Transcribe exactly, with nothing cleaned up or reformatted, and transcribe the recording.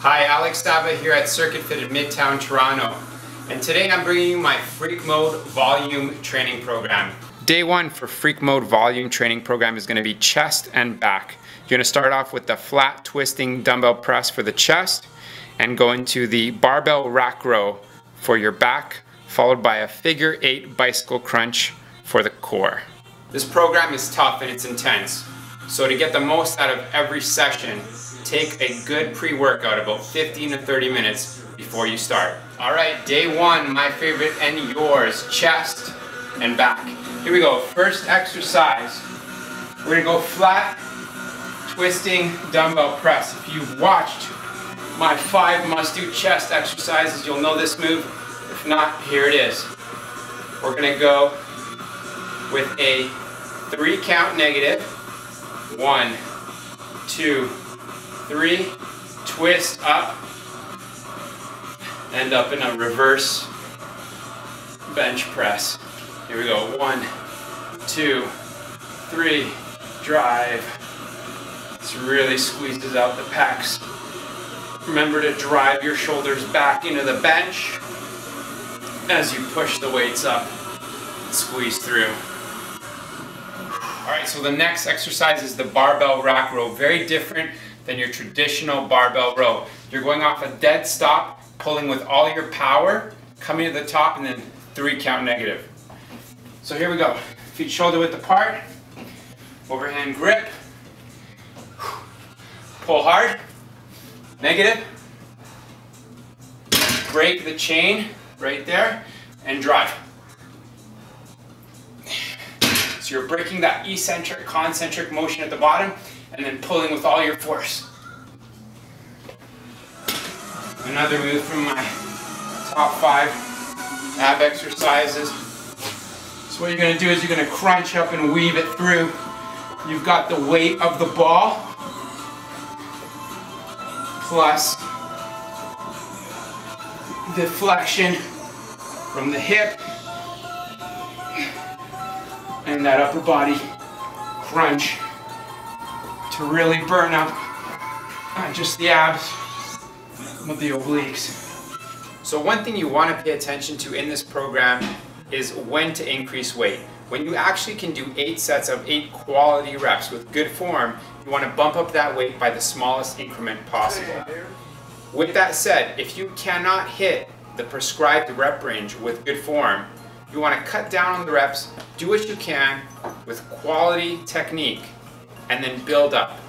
Hi, Alex Savva here at Circuit Fitted Midtown Toronto, and today I'm bringing you my Freak Mode Volume Training Program. Day one for Freak Mode Volume Training Program is going to be chest and back. You're going to start off with the flat twisting dumbbell press for the chest and go into the barbell rack row for your back, followed by a figure eight bicycle crunch for the core. This program is tough and it's intense. So to get the most out of every session, take a good pre-workout, about fifteen to thirty minutes before you start. All right, day one, my favorite and yours, chest and back. Here we go, first exercise. We're gonna go flat, twisting dumbbell press. If you've watched my five must-do chest exercises, you'll know this move. If not, here it is. We're gonna go with a three count negative. One, two, three, twist up, end up in a reverse bench press. Here we go, one, two, three, drive. This really squeezes out the pecs. Remember to drive your shoulders back into the bench as you push the weights up, squeeze through. All right, so the next exercise is the barbell rack row. Very different than your traditional barbell row. You're going off a dead stop, pulling with all your power, coming to the top, and then three count negative. So here we go. Feet shoulder width apart, overhand grip, pull hard, negative, break the chain right there, and drive. So you're breaking that eccentric, concentric motion at the bottom and then pulling with all your force. Another move from my top five ab exercises. So what you're going to do is you're going to crunch up and weave it through. You've got the weight of the ball plus the flexion from the hip. And that upper body crunch to really burn up not just the abs, but the obliques. So one thing you want to pay attention to in this program is when to increase weight. When you actually can do eight sets of eight quality reps with good form, you want to bump up that weight by the smallest increment possible. With that said, if you cannot hit the prescribed rep range with good form, you want to cut down on the reps, do what you can with quality technique, and then build up.